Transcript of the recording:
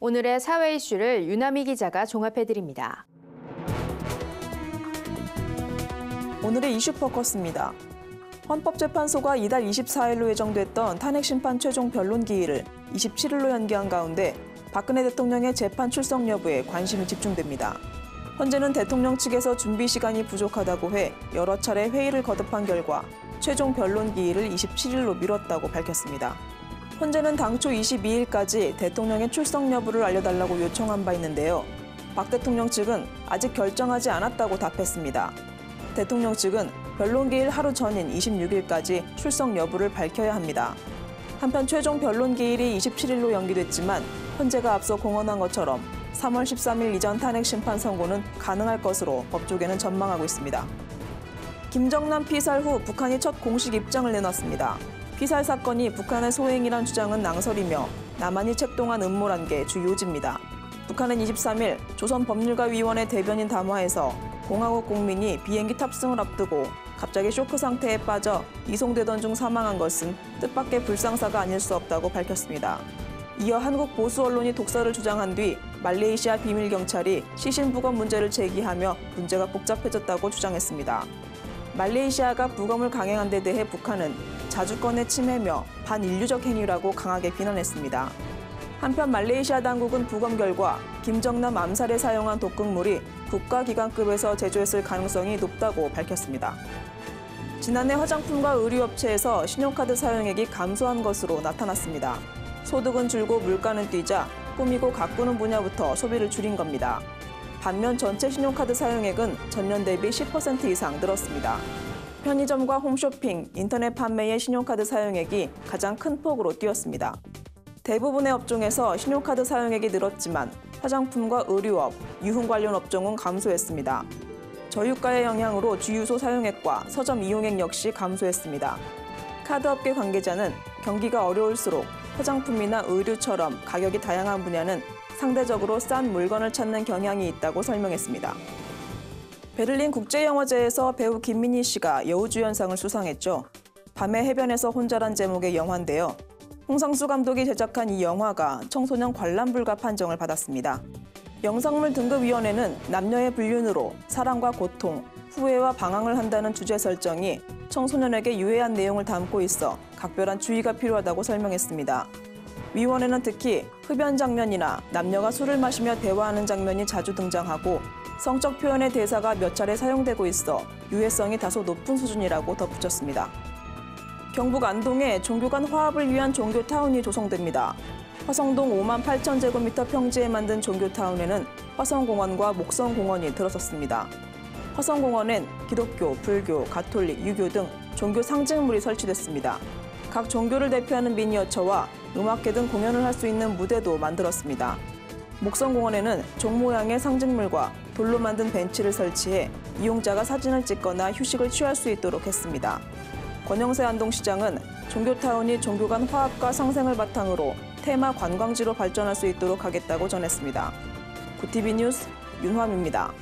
오늘의 사회 이슈를 윤화미 기자가 종합해드립니다. 오늘의 이슈 포커스입니다. 헌법재판소가 이달 24일로 예정됐던 탄핵심판 최종 변론 기일을 27일로 연기한 가운데 박근혜 대통령의 재판 출석 여부에 관심이 집중됩니다. 현재는 대통령 측에서 준비 시간이 부족하다고 해 여러 차례 회의를 거듭한 결과 최종 변론 기일을 27일로 미뤘다고 밝혔습니다. 현재는 당초 22일까지 대통령의 출석 여부를 알려달라고 요청한 바 있는데요. 박 대통령 측은 아직 결정하지 않았다고 답했습니다. 대통령 측은 변론기일 하루 전인 26일까지 출석 여부를 밝혀야 합니다. 한편 최종 변론기일이 27일로 연기됐지만 헌재가 앞서 공언한 것처럼 3월 13일 이전 탄핵 심판 선고는 가능할 것으로 법조계는 전망하고 있습니다. 김정남 피살 후 북한이 첫 공식 입장을 내놨습니다. 피살 사건이 북한의 소행이란 주장은 낭설이며 남한이 책동한 음모란 게 주요지입니다. 북한은 23일 조선법률가위원회 대변인 담화에서 공화국 국민이 비행기 탑승을 앞두고 갑자기 쇼크 상태에 빠져 이송되던 중 사망한 것은 뜻밖의 불상사가 아닐 수 없다고 밝혔습니다. 이어 한국 보수 언론이 독살을 주장한 뒤 말레이시아 비밀경찰이 시신 부검 문제를 제기하며 문제가 복잡해졌다고 주장했습니다. 말레이시아가 부검을 강행한 데 대해 북한은 자주권의 침해며 반인류적 행위라고 강하게 비난했습니다. 한편 말레이시아 당국은 부검 결과 김정남 암살에 사용한 독극물이 국가기관급에서 제조했을 가능성이 높다고 밝혔습니다. 지난해 화장품과 의류업체에서 신용카드 사용액이 감소한 것으로 나타났습니다. 소득은 줄고 물가는 뛰자 꾸미고 가꾸는 분야부터 소비를 줄인 겁니다. 반면 전체 신용카드 사용액은 전년 대비 10% 이상 늘었습니다. 편의점과 홈쇼핑, 인터넷 판매의 신용카드 사용액이 가장 큰 폭으로 뛰었습니다. 대부분의 업종에서 신용카드 사용액이 늘었지만 화장품과 의류업, 유흥 관련 업종은 감소했습니다. 저유가의 영향으로 주유소 사용액과 서점 이용액 역시 감소했습니다. 카드업계 관계자는 경기가 어려울수록 화장품이나 의류처럼 가격이 다양한 분야는 상대적으로 싼 물건을 찾는 경향이 있다고 설명했습니다. 베를린 국제영화제에서 배우 김민희 씨가 여우주연상을 수상했죠. 밤의 해변에서 혼자란 제목의 영화인데요. 홍상수 감독이 제작한 이 영화가 청소년 관람 불가 판정을 받았습니다. 영상물 등급위원회는 남녀의 불륜으로 사랑과 고통, 후회와 방황을 한다는 주제 설정이 청소년에게 유해한 내용을 담고 있어 각별한 주의가 필요하다고 설명했습니다. 위원회는 특히 흡연 장면이나 남녀가 술을 마시며 대화하는 장면이 자주 등장하고 성적 표현의 대사가 몇 차례 사용되고 있어 유해성이 다소 높은 수준이라고 덧붙였습니다. 경북 안동에 종교 간 화합을 위한 종교타운이 조성됩니다. 화성동 58,000제곱미터 평지에 만든 종교타운에는 화성공원과 목성공원이 들어섰습니다. 화성공원엔 기독교, 불교, 가톨릭, 유교 등 종교 상징물이 설치됐습니다. 각 종교를 대표하는 미니어처와 음악회 등 공연을 할 수 있는 무대도 만들었습니다. 목성공원에는 종 모양의 상징물과 돌로 만든 벤치를 설치해 이용자가 사진을 찍거나 휴식을 취할 수 있도록 했습니다. 권영세 안동시장은 종교타운이 종교 간 화합과 상생을 바탕으로 테마 관광지로 발전할 수 있도록 하겠다고 전했습니다. GOODTV 뉴스 윤화미입니다.